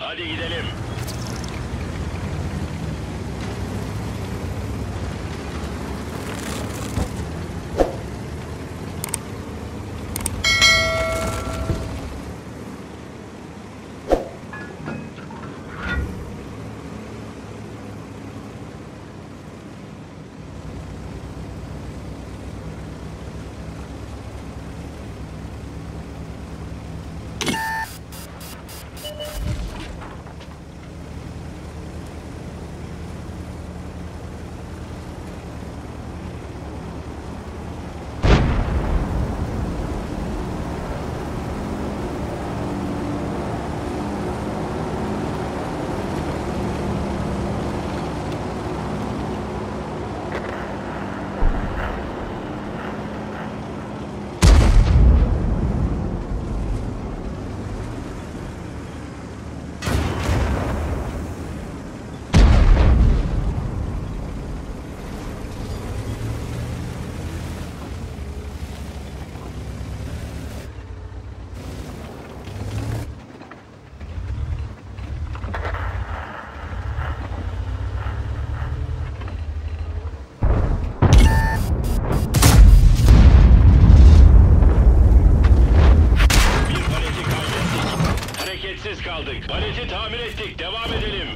Hadi gidelim. Kaleci tamir ettik. Devam edelim.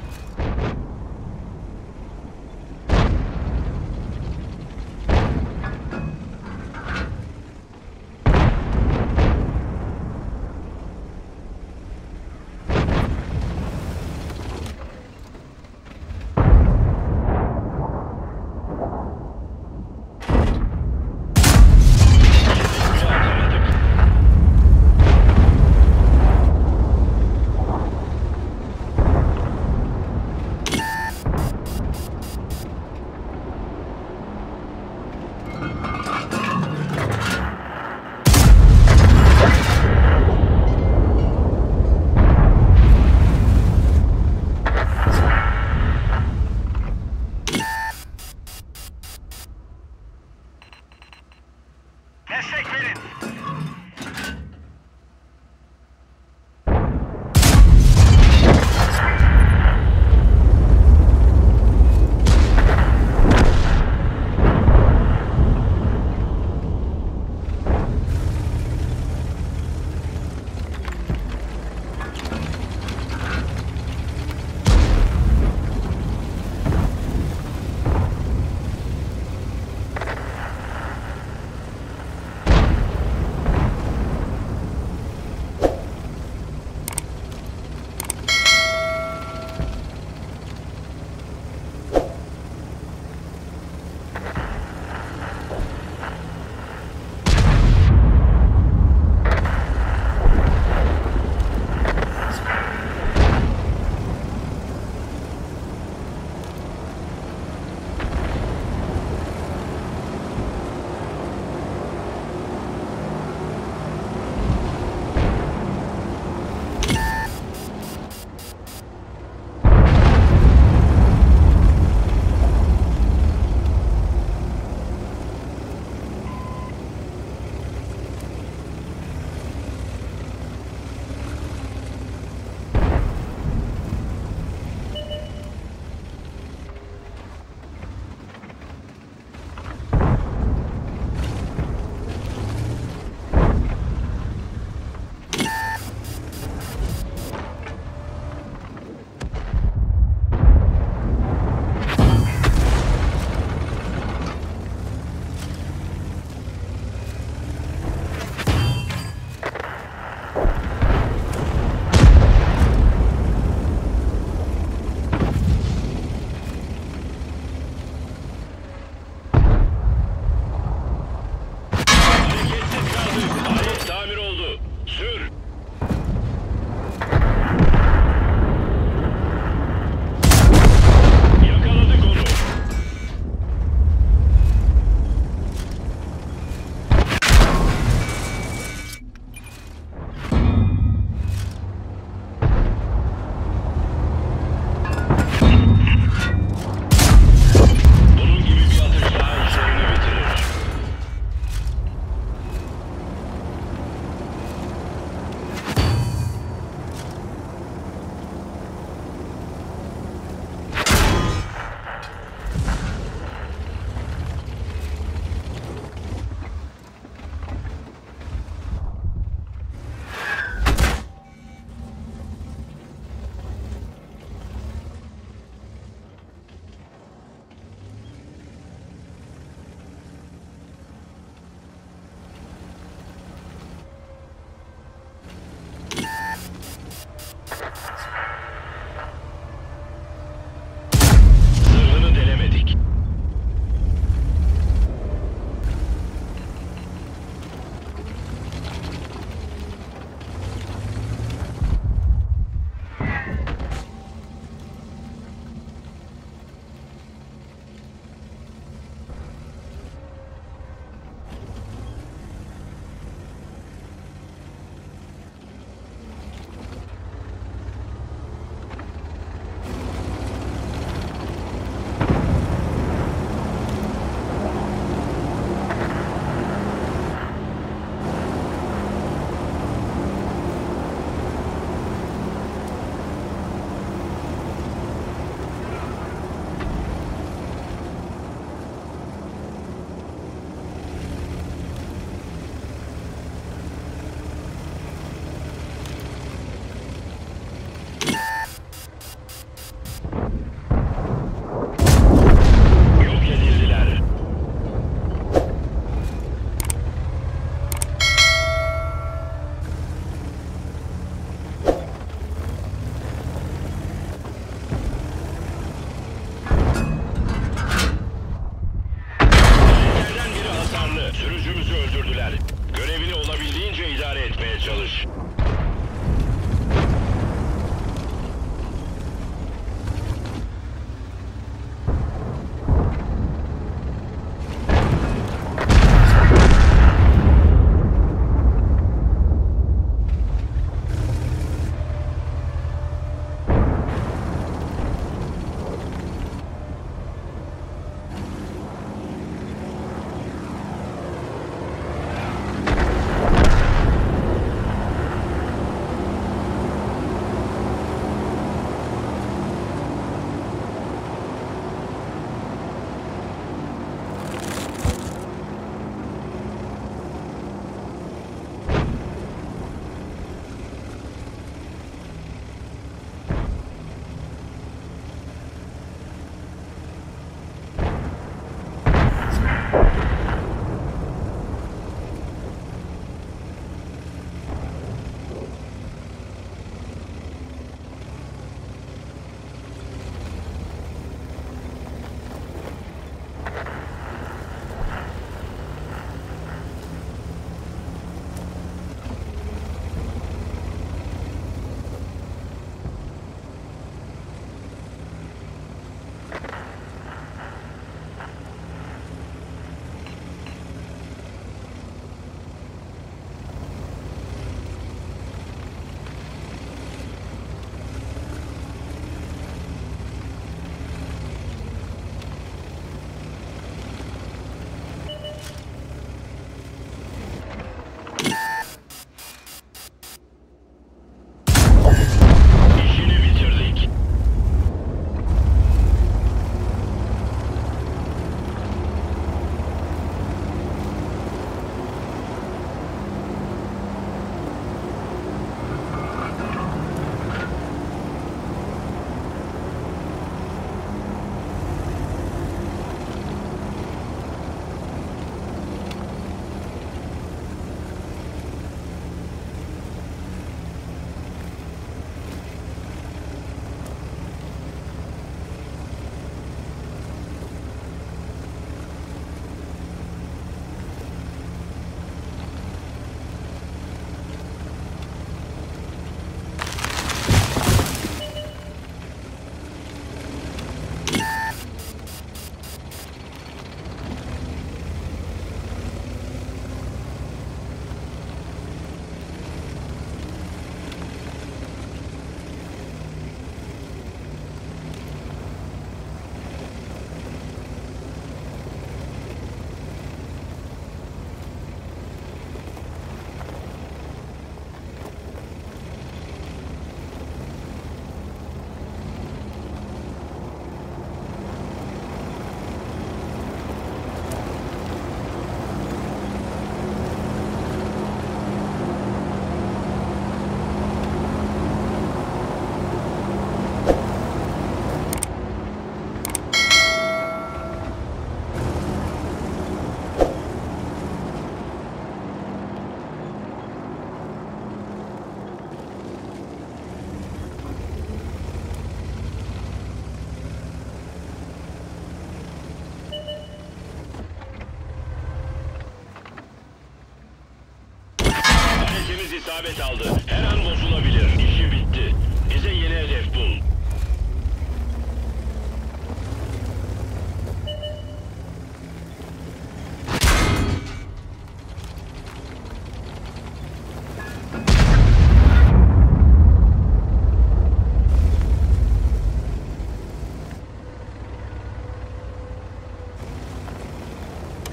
isabet aldı. Her an bozulabilir. İşi bitti. Bize yeni hedef bul.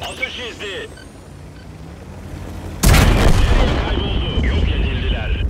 Atış izni. Kayboldu. Yok edildiler.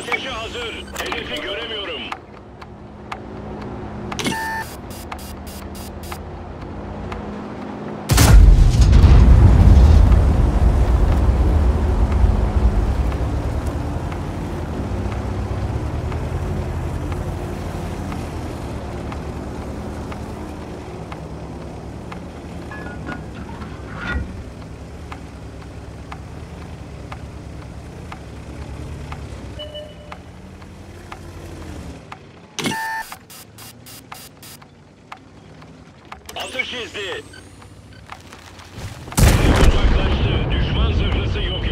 Ateşe hazır. Elif'i göremiyorum. Atış izni. Uzaklaştı. Düşman zırhlısı yok.